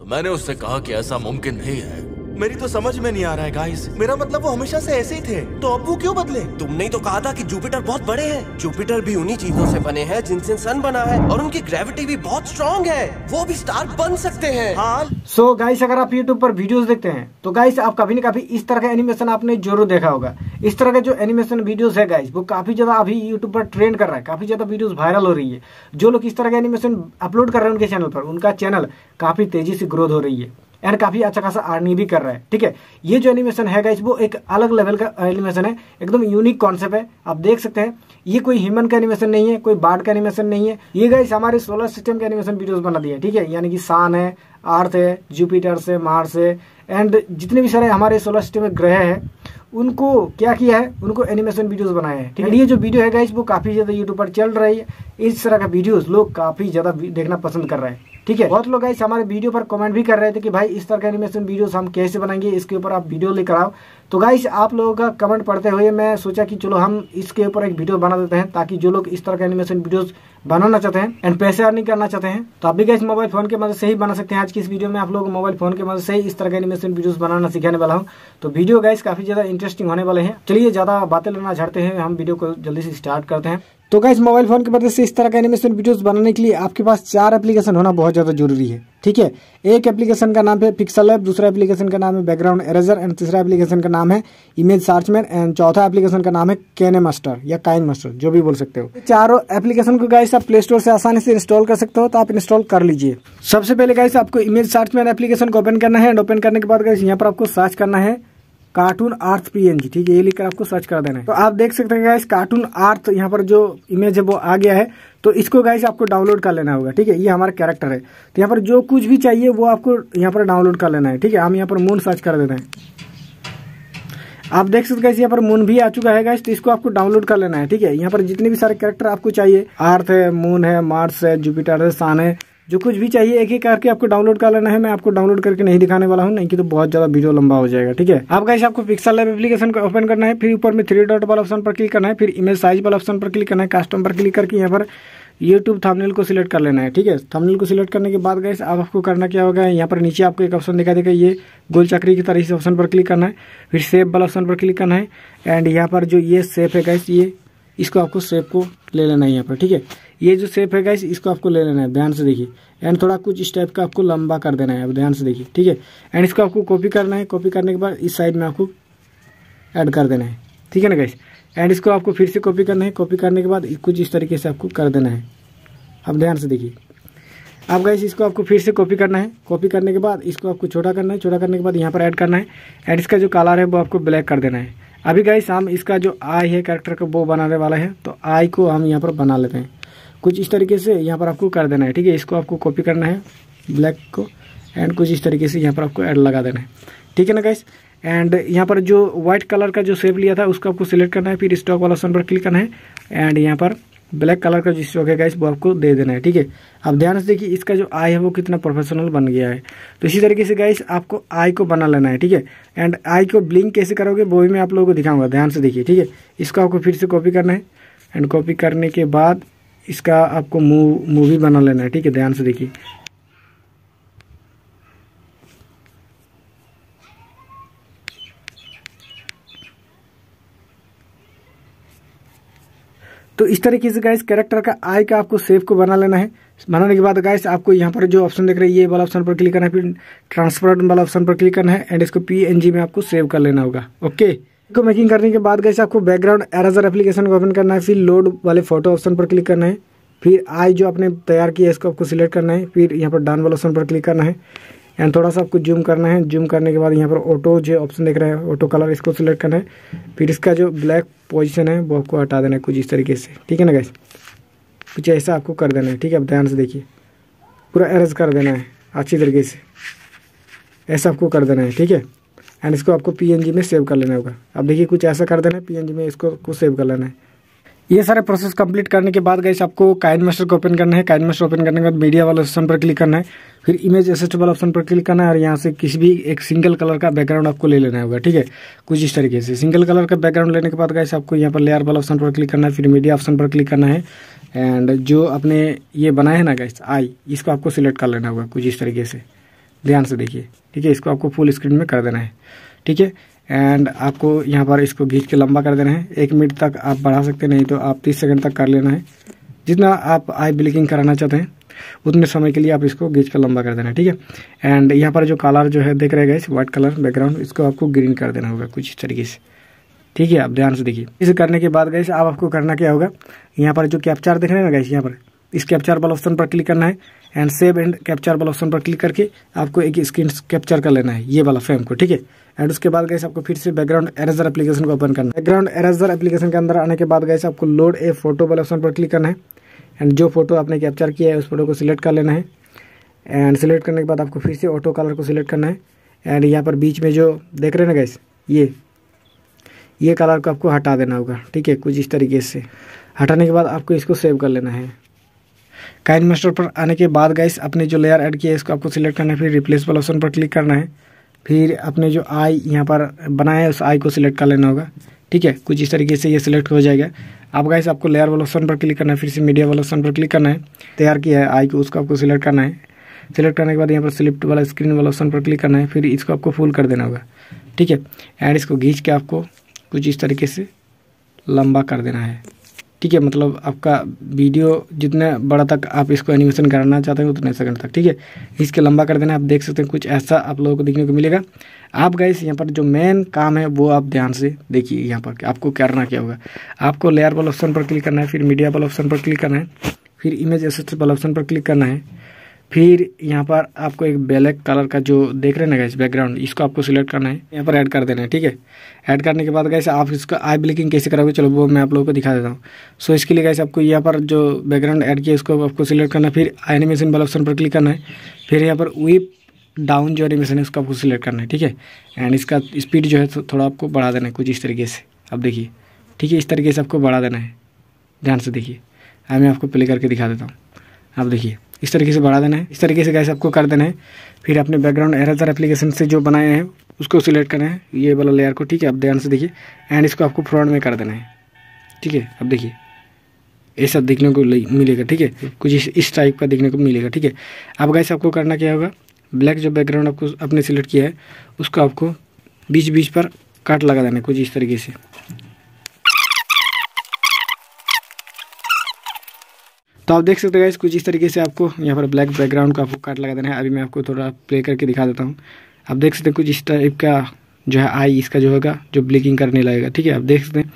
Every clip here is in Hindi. तो मैंने उससे कहा कि ऐसा मुमकिन नहीं है। मेरी तो समझ में नहीं आ रहा है गाइस, मेरा मतलब वो हमेशा से ऐसे ही थे, तो अब वो क्यों बदले? तुमने तो कहा था कि जुपिटर बहुत बड़े हैं। जुपिटर भी उन्हीं चीजों से बने हैं जिनसे सन बना है और उनकी ग्रेविटी भी बहुत स्ट्रॉन्ग है, वो भी स्टार बन सकते हैं। सो गाइस, अगर आप यूट्यूब पर वीडियोस देखते हैं तो गाइस आप कभी न कभी इस तरह का एनिमेशन आपने जरूर देखा होगा। इस तरह के जो एनिमेशन वीडियोस है गाइस, वो काफी ज्यादा अभी यूट्यूब पर ट्रेंड कर रहा है, काफी ज्यादा वीडियोस वायरल हो रही है। जो लोग इस तरह के एनिमेशन अपलोड कर रहे हैं उनके चैनल पर, उनका चैनल काफी तेजी से ग्रोथ हो रही है एंड काफी अच्छा खासा अर्निंग भी कर रहा है। ठीक है, ये जो एनिमेशन है गाइस वो एक अलग लेवल का एनिमेशन है, एकदम यूनिक कॉन्सेप्ट है। आप देख सकते हैं ये कोई ह्यूमन का एनिमेशन नहीं है, कोई बार्ड का एनिमेशन नहीं है, ये गाइस हमारे सोलर सिस्टम के एनिमेशन वीडियोस बना दिए। ठीक है, यानी कि सन है, अर्थ है, जुपिटर से, मार्स है एंड जितने भी सारे हमारे सोलर सिस्टम में ग्रह है उनको क्या किया है, उनको एनिमेशन वीडियोस बनाए हैं। ठीक है, ये जो वीडियो है गाइस वो काफी ज्यादा यूट्यूब पर चल रही है। इस तरह का वीडियोस लोग काफी ज्यादा देखना पसंद कर रहे हैं। ठीक है, बहुत लोग गाइस हमारे वीडियो पर कमेंट भी कर रहे थे कि भाई इस तरह का एनिमेशन वीडियोस हम कैसे बनाएंगे, इसके ऊपर आप वीडियो लेकर आओ। तो गाइस आप लोगों का कमेंट पढ़ते हुए मैं सोचा कि चलो हम इसके ऊपर एक वीडियो बना देते हैं, ताकि जो लोग इस तरह के एनिमेशन वीडियोस बनाना चाहते हैं एंड पैसे अर्निंग करना चाहते हैं तो आप भी गाइस मोबाइल फोन की मदद से ही बना सकते हैं। आज की इस वीडियो में आप लोग मोबाइल फोन की मदद से ही इस तरह के एनिमेशन वीडियोस बनाना सिखाने वाला हूँ। तो वीडियो गाइस काफी ज्यादा इंटरेस्टिंग होने वाले हैं। चलिए ज्यादा बातें लेना चाहते हैं, हम वीडियो को जल्दी से स्टार्ट करते हैं। तो गाइस मोबाइल फोन की मदद से इस तरह का एनिमेशन वीडियोस बनाने के लिए आपके पास 4 एप्लीकेशन होना बहुत ज़्यादा जरूरी है। ठीक है, एक एप्लीकेशन का नाम है पिक्सल ऐप, दूसरा एप्लीकेशन का नाम है बैकग्राउंड एरेजर एंड तीसरा एप्लीकेशन का नाम है इमेज सर्चमैन एंड चौथा एप्लीकेशन का नाम है कैने मास्टर या काइन मास्टर, जो भी बोल सकते हो। चारों एप्लीकेशन को गाइस आप प्ले स्टोर से आसानी से इंस्टॉल कर सकते हो, तो आप इंस्टॉल कर लीजिए। सबसे पहले गाइस आपको इमेज सर्चमैन एप्लीकेशन को ओपन करना है एंड ओपन करने के बाद गाइस यहाँ पर आपको सर्च करना है कार्टून अर्थ PNG। ठीक है, ये लिखकर आपको सर्च कर देना है। तो आप देख सकते हैं गाइस कार्टून अर्थ यहाँ पर जो इमेज है वो आ गया है। तो इसको गाइस आपको डाउनलोड कर लेना होगा। ठीक है, ये हमारा कैरेक्टर है, तो यहाँ पर जो कुछ भी चाहिए वो आपको यहाँ पर डाउनलोड कर लेना है। ठीक है, हम यहाँ पर मून सर्च कर देते हैं। आप देख सकते हैं यहाँ पर मून भी आ चुका है गाइस, तो इसको आपको डाउनलोड कर लेना है। ठीक है, यहाँ पर जितने भी सारे कैरेक्टर आपको चाहिए, अर्थ है, मून है, मार्स है, जुपिटर है, सन है, जो कुछ भी चाहिए एक एक करके आपको डाउनलोड कर लेना है। मैं आपको डाउनलोड करके नहीं दिखाने वाला हूँ, नहीं कि तो बहुत ज्यादा वीडियो लंबा हो जाएगा। ठीक है, आप गाइस आपको पिक्सल ऐप एप्लीकेशन को ओपन करना है, फिर ऊपर में 3 डॉट वाला ऑप्शन पर क्लिक करना है, फिर इमेज साइज वाला ऑप्शन पर क्लिक करना है, कस्टम पर क्लिक करके यहाँ पर यूट्यूब थंबनेल को सिलेक्ट कर लेना है। ठीक है, थंबनेल को सिलेक्ट करने के बाद गाइस अब आपको करना क्या होगा, यहाँ पर नीचे आपको एक ऑप्शन दिखाई देगा, ये गोल चक्री की तरह इस ऑप्शन पर क्लिक करना है, फिर सेव वाला ऑप्शन पर क्लिक करना है एंड यहाँ पर जो ये सेफ है गाइस, ये इसको आपको सेफ को ले लेना है यहाँ पर। ठीक है, ये जो सेफ है गाइस इसको आपको ले लेना है, ध्यान से देखिए एंड थोड़ा कुछ इस टाइप का आपको लंबा कर देना है, अब ध्यान से देखिए। ठीक है, एंड इसको आपको कॉपी करना है, कॉपी करने के बाद इस साइड में आपको ऐड कर देना है। ठीक है ना गाइस, एंड इसको आपको फिर से कॉपी करना है, कॉपी करने के बाद कुछ इस तरीके से आपको कर देना है, अब ध्यान से देखिए। अब गाइस इसको आपको फिर से कॉपी करना है, कॉपी करने के बाद इसको आपको छोटा करना है, छोटा करने के बाद यहाँ पर ऐड करना है एंड इसका जो कलर है वो आपको ब्लैक कर देना है। अभी गाइस हम इसका जो आई है कैरेक्टर का वो बनाने वाला है, तो आई को हम यहाँ पर बना लेते हैं, कुछ इस तरीके से यहाँ पर आपको कर देना है। ठीक है, इसको आपको कॉपी करना है ब्लैक को एंड कुछ इस तरीके से यहाँ पर आपको ऐड लगा देना है। ठीक है ना गाइस, एंड यहाँ पर जो व्हाइट कलर का जो शेप लिया था उसको आपको सिलेक्ट करना है, फिर स्टॉक वाला ऑप्शन पर क्लिक करना है एंड यहाँ पर ब्लैक कलर का जो स्टॉक है गाइस वो आपको दे देना है। ठीक है, अब ध्यान से देखिए इसका जो आई है वो कितना प्रोफेशनल बन गया है। तो इसी तरीके से गाइस आपको आई को बना लेना है। ठीक है, एंड आई को ब्लिंक कैसे करोगे वो भी मैं आप लोगों को दिखाऊंगा, ध्यान से देखिए। ठीक है, इसको आपको फिर से कॉपी करना है एंड कॉपी करने के बाद इसका आपको मूवी बना लेना है। ठीक है, ध्यान से देखिए। तो इस तरीके से गाइस कैरेक्टर का आई का आपको शेप को बना लेना है। बनाने के बाद गाइस आपको यहाँ पर जो ऑप्शन देख रहे हैं ये वाला ऑप्शन पर क्लिक करना है, फिर ट्रांसफर वाला ऑप्शन पर क्लिक करना है एंड इसको PNG में आपको सेव कर लेना होगा। ओके, इसको मेकिंग करने के बाद गाइस आपको बैकग्राउंड एरेजर एप्लीकेशन को ओपन करना है, फिर लोड वाले फोटो ऑप्शन पर क्लिक करना है, फिर आई जो आपने तैयार किया है इसको आपको सिलेक्ट करना है, फिर यहाँ पर डन वाला ऑप्शन पर क्लिक करना है एंड थोड़ा सा आपको जूम करना है। जूम करने के बाद यहाँ पर ऑटो जो ऑप्शन देख रहे हैं ऑटो कलर इसको सिलेक्ट करना है, फिर इसका जो ब्लैक पोजीशन है वो आपको हटा देना है कुछ इस तरीके से। ठीक है ना गाइस, कुछ ऐसा आपको कर देना है। ठीक है, अब ध्यान से देखिए पूरा एरेज कर देना है अच्छी तरीके से, ऐसा आपको कर देना है। ठीक है, एंड इसको आपको PNG में सेव कर लेना होगा। अब देखिए कुछ ऐसा कर देना है, PNG में इसको सेव कर लेना है। ये सारे प्रोसेस कंप्लीट करने के बाद गाइस आपको काइन मास्टर को ओपन करना है। काइन मास्टर ओपन करने के बाद मीडिया वाला ऑप्शन पर क्लिक करना है, फिर इमेज एसेट वाला ऑप्शन पर क्लिक करना है और यहाँ से किसी भी एक सिंगल कलर का बैकग्राउंड आपको ले लेना होगा। ठीक है, कुछ इस तरीके से सिंगल कलर का बैकग्राउंड लेने के बाद गाइस आपको यहाँ पर लेयर वाला ऑप्शन पर क्लिक करना है, फिर मीडिया ऑप्शन पर क्लिक करना है एंड जो आपने ये बनाया है ना गाइस आई, इसको आपको सिलेक्ट कर लेना होगा कुछ इस तरीके से। ध्यान से देखिए, ठीक है। इसको आपको फुल स्क्रीन में कर देना है, ठीक है। एंड आपको यहाँ पर इसको घींच के लंबा कर देना है। 1 मिनट तक आप बढ़ा सकते, नहीं तो आप 30 सेकंड तक कर लेना है। जितना आप आई ब्लिंकिंग कराना चाहते हैं उतने समय के लिए आप इसको घींच कर लंबा कर देना है, ठीक है। एंड यहाँ पर जो कलर जो है देख रहे हैं गाइस, व्हाइट कलर बैकग्राउंड, इसको आपको ग्रीन कर देना होगा कुछ इस तरीके से, ठीक है। आप ध्यान से देखिए। इसे करने के बाद गाइस आप आपको करना क्या होगा, यहाँ पर जो कैप्चर देख रहे हैं ना गाइस, यहाँ पर इस कैप्चर वाला ऑप्शन पर क्लिक करना है। एंड सेव एंड कैप्चर वाला ऑप्शन पर क्लिक करके आपको एक स्क्रीन कैप्चर कर लेना है, ये वाला फ्रेम को, ठीक है। एंड उसके बाद गाइस आपको फिर से बैकग्राउंड एरेजर एप्लीकेशन को ओपन करना है। बैकग्राउंड एरेजर एप्लीकेशन के अंदर आने के बाद गाइस आपको लोड ए फोटो वाला ऑप्शन पर क्लिक करना है। एंड जो फोटो आपने कैप्चर किया है उस फोटो को सिलेक्ट कर लेना है। एंड सिलेक्ट करने के बाद आपको फिर से ऑटो कलर को सिलेक्ट करना है। एंड यहाँ पर बीच में जो देख रहे हैं ना गाइस, ये कलर को आपको हटा देना होगा, ठीक है, कुछ इस तरीके से। हटाने के बाद आपको इसको सेव कर लेना है। काइन मास्टर पर आने के बाद गाइस अपने जो लेयर ऐड किया है इसको आपको सिलेक्ट करना है, फिर रिप्लेस वाला ऑप्शन पर क्लिक करना है। फिर अपने जो आई यहाँ पर बनाया है उस आई को सिलेक्ट कर लेना होगा, ठीक है, कुछ इस तरीके से ये सिलेक्ट हो जाएगा। अब गाइस आपको लेयर वाला ऑप्शन पर क्लिक करना है, फिर से मीडिया वाला ऑप्शन पर क्लिक करना है। तैयार किया है आई को, उसको आपको सिलेक्ट करना है। सिलेक्ट करने के बाद यहाँ पर स्लिप्ट वाला स्क्रीन वाला ऑप्शन पर क्लिक करना है। फिर इसको आपको फुल कर देना होगा, ठीक है। एंड इसको घींच के आपको कुछ इस तरीके से लंबा कर देना है, ठीक है। मतलब आपका वीडियो जितने बड़ा तक आप इसको एनिमेशन कराना चाहते हैं उतने सेकंड तक, ठीक है, इसके लंबा कर देना। आप देख सकते हैं कुछ ऐसा आप लोगों को देखने को मिलेगा। आप गाइस यहाँ पर जो मेन काम है वो आप ध्यान से देखिए। यहाँ पर आपको करना क्या होगा, आपको लेयर वाला ऑप्शन पर क्लिक करना है, फिर मीडिया वाला ऑप्शन पर क्लिक करना है, फिर इमेज एसेट्स वाला ऑप्शन पर क्लिक करना है। फिर यहाँ पर आपको एक ब्लैक कलर का जो देख रहे हैं ना गाइस बैकग्राउंड, इसको आपको सिलेक्ट करना है, यहाँ पर ऐड कर देना है, ठीक है। ऐड करने के बाद गाइस आप इसका आई ब्लिंकिंग कैसे कराओगे, चलो वो मैं आप लोगों को दिखा देता हूँ। सो इसके लिए गाइस आपको यहाँ पर जो बैकग्राउंड ऐड किया इसको आपको सिलेक्ट करना है, फिर एनिमेशन वाला ऑप्शन पर क्लिक करना है। फिर यहाँ पर व्हीप डाउन जो एनिमेशन है उसको आपको सिलेक्ट करना है, ठीक है। एंड इसका स्पीड जो है थोड़ा आपको बढ़ा देना है कुछ इस तरीके से, आप देखिए, ठीक है, इस तरीके से आपको बढ़ा देना है। ध्यान से देखिए, मैं आपको प्ले करके दिखा देता हूँ। आप देखिए इस तरीके से बढ़ा देना है, इस तरीके से गाइस आपको कर देना है। फिर अपने बैकग्राउंड एरेजर एप्लीकेशन से जो बनाया है उसको सिलेक्ट करना है, ये वाला लेयर को, ठीक है। आप ध्यान से देखिए। एंड इसको आपको फ्रंट में कर देना है, ठीक है। अब देखिए ये सब देखने को मिलेगा, ठीक है, कुछ इस टाइप का देखने को मिलेगा, ठीक है। अब गाइस आपको करना क्या होगा, ब्लैक जो बैकग्राउंड आपको आपने सिलेक्ट किया है उसको आपको बीच बीच पर कट लगा देना है कुछ इस तरीके से। तो आप देख सकते हैं गाइस कुछ इस तरीके से आपको यहाँ पर ब्लैक बैकग्राउंड का आपको काट लगा देना है। अभी मैं आपको थोड़ा प्ले करके दिखा देता हूँ। आप देख सकते हैं कुछ इस टाइप का जो है आई इसका जो होगा जो ब्लिंकिंग करने लगेगा, ठीक है। आप देख सकते हैं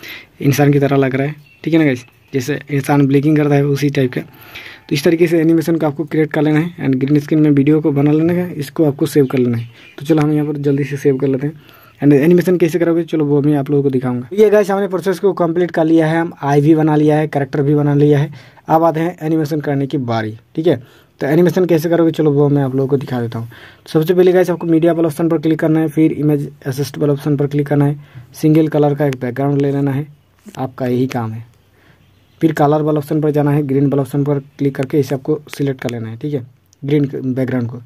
इंसान की तरह लग रहा है, ठीक है ना गाइस, जैसे इंसान ब्लिंकिंग करता है उसी टाइप का। तो इस तरीके से एनिमेशन का आपको क्रिएट कर लेना है। एंड ग्रीन स्क्रीन में वीडियो को बना लेना है, इसको आपको सेव कर लेना है। तो चलो हम यहाँ पर जल्दी से सेव कर लेते हैं। एंड एनिमेशन कैसे करोगे चलो वो मैं आप लोगों को दिखाऊंगा। ये गाइस हमने प्रोसेस को कंप्लीट कर लिया है, हम आई भी बना लिया है, कैरेक्टर भी बना लिया है। अब आते हैं एनिमेशन करने की बारी, ठीक है। तो एनिमेशन कैसे करोगे चलो वो मैं आप लोगों को दिखा देता हूँ। सबसे पहले गाइस आपको मीडिया वाला ऑप्शन पर क्लिक करना है, फिर इमेज असिस्ट वाला ऑप्शन पर क्लिक करना है। सिंगल कलर का एक बैकग्राउंड ले लेना है, आपका यही काम है। फिर कलर वाला ऑप्शन पर जाना है, ग्रीन वाला ऑप्शन पर क्लिक करके इसे आपको सिलेक्ट कर लेना है, ठीक है, ग्रीन बैकग्राउंड को।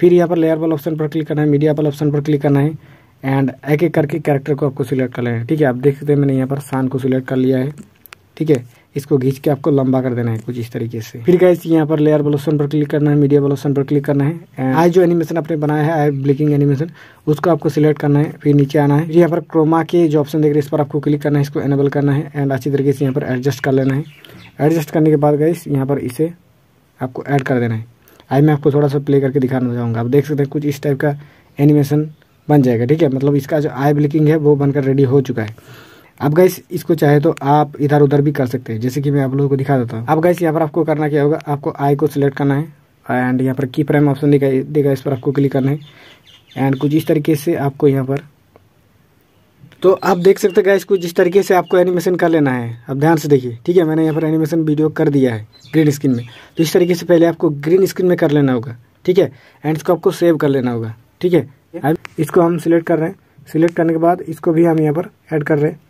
फिर यहाँ पर लेयर वाला ऑप्शन पर क्लिक करना है, मीडिया वाला ऑप्शन पर क्लिक करना है। एंड एक एक करके कैरेक्टर को आपको सिलेक्ट कर लेना है, ठीक है। आप देख सकते हैं मैंने यहाँ पर सान को सिलेक्ट कर लिया है, ठीक है। इसको घींच के आपको लंबा कर देना है कुछ इस तरीके से। फिर गाइस यहाँ पर लेयर वाला ऑप्शन पर क्लिक करना है, मीडिया वाला ऑप्शन पर क्लिक करना है। एंड आज जो एनिमेशन आपने बनाया है आई ब्लिंकिंग एनिमेशन उसको आपको सिलेक्ट करना है। फिर नीचे आना है, यहाँ पर क्रोमा के जो ऑप्शन देख रहे हैं इस पर आपको क्लिक करना है, इसको एनेबल करना है। एंड अच्छी तरीके से यहाँ पर एडजस्ट कर लेना है। एडजस्ट करने के बाद गाइस यहाँ पर इसे आपको ऐड कर देना है। आज मैं आपको थोड़ा सा प्ले करके दिखाना चाहूँगा। आप देख सकते हैं कुछ इस टाइप का एनिमेशन बन जाएगा, ठीक है। मतलब इसका जो आई ब्लिंकिंग है वो बनकर रेडी हो चुका है। अब गाइस इसको चाहे तो आप इधर उधर भी कर सकते हैं, जैसे कि मैं आप लोगों को दिखा देता हूँ। अब गाइस यहाँ पर आपको करना क्या होगा, आपको आई को सिलेक्ट करना है। एंड यहाँ पर की फ्रेम ऑप्शन देगा इस पर आपको क्लिक करना है। एंड कुछ इस तरीके से आपको यहाँ पर, तो आप देख सकते हैं गाइस कुछ इस तरीके से आपको एनिमेशन कर लेना है। अब ध्यान से देखिए, ठीक है, मैंने यहाँ पर एनिमेशन वीडियो कर दिया है ग्रीन स्क्रीन में। तो इस तरीके से पहले आपको ग्रीन स्क्रीन में कर लेना होगा, ठीक है। एंड इसको आपको सेव कर लेना होगा, ठीक है। अब इसको हम सिलेक्ट कर रहे हैं, सिलेक्ट करने के बाद इसको भी हम यहाँ पर ऐड कर रहे हैं।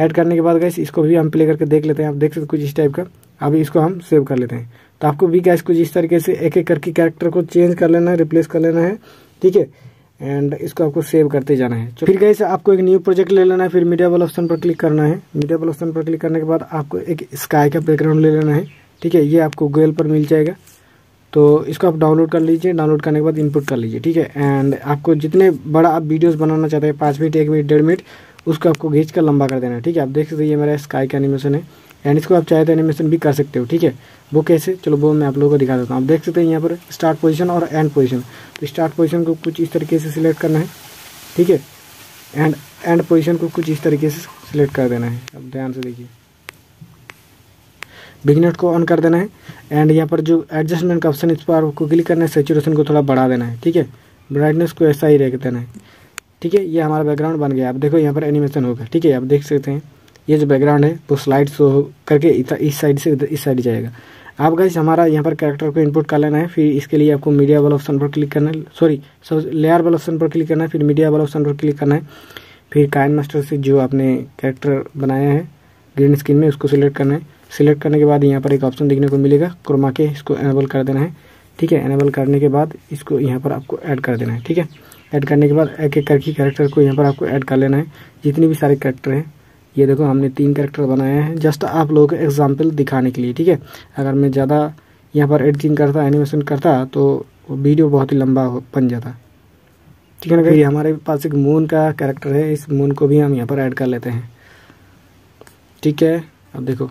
ऐड करने के बाद गाइस इसको भी हम प्ले करके देख लेते हैं। आप देख सकते हैं कुछ इस टाइप का। अभी इसको हम सेव कर लेते हैं। तो आपको भी गाइस कुछ इस तरीके से एक एक करके कैरेक्टर को चेंज कर लेना है, रिप्लेस कर लेना है, ठीक है। एंड इसको आपको सेव करते जाना है। फिर गाइस आपको एक न्यू प्रोजेक्ट ले लेना है, फिर मीडिया वाला ऑप्शन पर क्लिक करना है। मीडिया वाला ऑप्शन पर क्लिक करने के बाद आपको एक स्काई का बैकग्राउंड ले लेना है, ठीक है। ये आपको गूगल पर मिल जाएगा। तो इसको आप डाउनलोड कर लीजिए। डाउनलोड करने के बाद इनपुट कर लीजिए, ठीक है। एंड आपको जितने बड़ा आप वीडियोस बनाना चाहते हैं, 5 मिनट, 1 मिनट, 1.5 मिनट, उसको आपको खींच कर लंबा कर देना है, ठीक है। आप देख सकते हैं ये मेरा स्काई का एनिमेशन है एंड इसको आप चाहे तो एनिमेशन भी कर सकते हो, ठीक है। वो कैसे, चलो वो मैं आप लोगों को दिखा देता हूँ। आप देख सकते हैं यहाँ पर स्टार्ट पोजीशन और एंड पोजीशन। तो स्टार्ट पोजीशन को कुछ इस तरीके से सिलेक्ट करना है, ठीक है। एंड एंड पोजीशन को कुछ इस तरीके से सिलेक्ट कर देना है। अब ध्यान से देखिए, विग्नेट को ऑन कर देना है एंड यहाँ पर जो एडजस्टमेंट का ऑप्शन इस पर आपको क्लिक करना है। सैचुरेशन को थोड़ा बढ़ा देना है, ठीक है। ब्राइटनेस को ऐसा ही रख देना है, ठीक है। ये हमारा बैकग्राउंड बन गया। आप देखो यहाँ पर एनिमेशन होगा, ठीक है। आप देख सकते हैं ये जो बैकग्राउंड है वो स्लाइड शो करके इस साइड से इस साइड जाएगा। आप गाइस हमारा यहाँ पर कैरेक्टर को इनपुट कर लेना है। फिर इसके लिए आपको मीडिया वाला ऑप्शन पर क्लिक करना है, लेयर वाला ऑप्शन पर क्लिक करना है, फिर मीडिया वाला ऑप्शन पर क्लिक करना है, फिर काइन मास्टर से जो आपने कैरेक्टर बनाया है ग्रीन स्क्रीन में उसको सिलेक्ट करना है। सिलेक्ट करने के बाद यहाँ पर एक ऑप्शन दिखने को मिलेगा क्रोमा के, इसको एनेबल कर देना है, ठीक है। एनेबल करने के बाद इसको यहाँ पर आपको ऐड कर देना है, ठीक है। ऐड करने के बाद एक एक करके कैरेक्टर को यहाँ पर आपको ऐड कर लेना है, जितने भी सारे कैरेक्टर हैं। ये देखो हमने 3 कैरेक्टर बनाए हैं जस्ट आप लोगों को एग्जाम्पल दिखाने के लिए, ठीक है। अगर मैं ज़्यादा यहाँ पर एडिटिंग करता, एनिमेशन करता तो वीडियो बहुत ही लंबा बन जाता, ठीक है ना। फिर हमारे पास एक मून का कैरेक्टर है, इस मून को भी हम यहाँ पर ऐड कर लेते हैं, ठीक है। अब देखो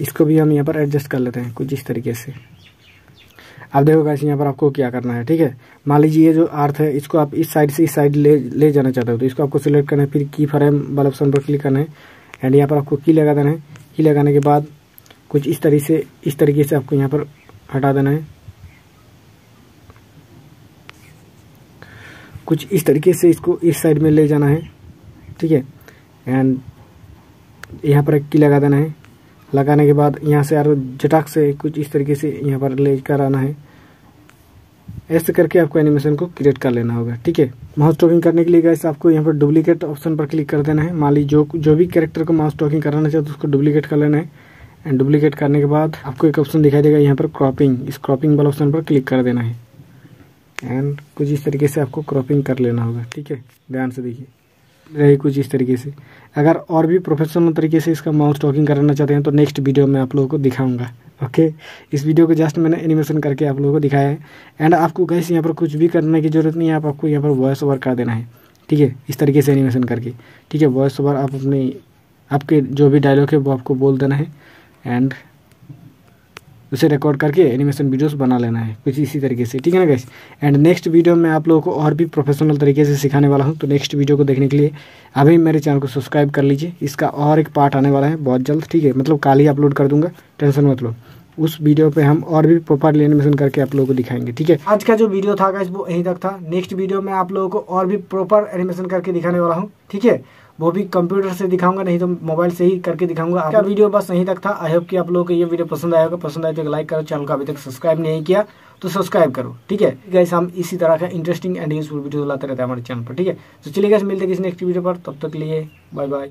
इसको भी हम यहाँ पर एडजस्ट कर लेते हैं कुछ इस तरीके से। आप देखो गाइस यहाँ पर आपको क्या करना है, ठीक है। मान लीजिए ये जो अर्थ है इसको आप इस साइड से इस साइड ले जाना चाहते हो तो इसको आपको सिलेक्ट करना है, फिर की फ्रेम वाला ऑप्शन पर क्लिक करना है एंड यहाँ पर आपको की लगा देना है। की लगाने के बाद कुछ इस तरीके से आपको यहाँ पर हटा देना है, कुछ इस तरीके से इसको इस साइड में ले जाना है, ठीक है। एंड यहाँ पर एक की लगा देना है। लगाने के बाद यहाँ से यार झटाक से कुछ इस तरीके से यहाँ पर ले कर आना है। ऐसे करके आपको एनिमेशन को क्रिएट कर लेना होगा, ठीक है। माउस टॉकिंग करने के लिए गाइस आपको यहाँ पर डुप्लीकेट ऑप्शन पर क्लिक कर देना है। मान ली जो भी कैरेक्टर को माउस टॉकिंग कराना चाहते तो उसको डुप्लीकेट कर लेना है। एंड डुप्लीकेट करने के बाद आपको एक ऑप्शन दिखाई देगा यहाँ पर क्रॉपिंग, इस क्रॉपिंग वाला ऑप्शन पर क्लिक कर देना है एंड कुछ इस तरीके से आपको क्रॉपिंग कर लेना होगा, ठीक है। ध्यान से देखिए रही कुछ इस तरीके से। अगर और भी प्रोफेशनल तरीके से इसका माउस टॉकिंग कराना चाहते हैं तो नेक्स्ट वीडियो में आप लोगों को दिखाऊंगा, ओके। इस वीडियो को जस्ट मैंने एनिमेशन करके आप लोगों को दिखाया है। एंड आपको गाइस यहाँ पर कुछ भी करने की ज़रूरत नहीं है, आपको यहाँ पर वॉइस ओवर कर देना है, ठीक है। इस तरीके से एनिमेशन करके, ठीक है। वॉइस ओवर आप अपने आपके जो भी डायलॉग है वो आपको बोल देना है एंड उसे रिकॉर्ड करके एनिमेशन वीडियोस बना लेना है कुछ इसी तरीके से, ठीक है ना गाइस। एंड नेक्स्ट वीडियो में आप लोगों को और भी प्रोफेशनल तरीके से सिखाने वाला हूं। तो नेक्स्ट वीडियो को देखने के लिए अभी मेरे चैनल को सब्सक्राइब कर लीजिए। इसका और एक पार्ट आने वाला है बहुत जल्द, ठीक है। मतलब कल ही अपलोड कर दूंगा, टेंशन मत लो। उस वीडियो पे हम और भी प्रॉपर्ली एनिमेशन करके आप लोगों को दिखाएंगे, ठीक है। आज का जो वीडियो था गाइस वो यहीं तक था। नेक्स्ट वीडियो में आप लोगों को और भी प्रॉपर एनिमेशन करके दिखाने वाला हूँ, ठीक है। वो भी कंप्यूटर से दिखाऊंगा, नहीं तो मोबाइल से ही करके दिखाऊंगा। आपका वीडियो बस यहीं तक था। आई होप कि आप लोगों को ये वीडियो पसंद आया होगा। पसंद आए तो लाइक करो, चैनल को अभी तक सब्सक्राइब नहीं किया तो सब्सक्राइब करो, ठीक है गाइस। हम इसी तरह का इंटरेस्टिंग एंड यूजफुल वीडियो लाते रहते हैं हमारे चैनल पर, ठीक है। तो चलिए गाइस मिलते हैं किसी नेक्स्ट वीडियो पर, तब तक के लिए बाय बाय।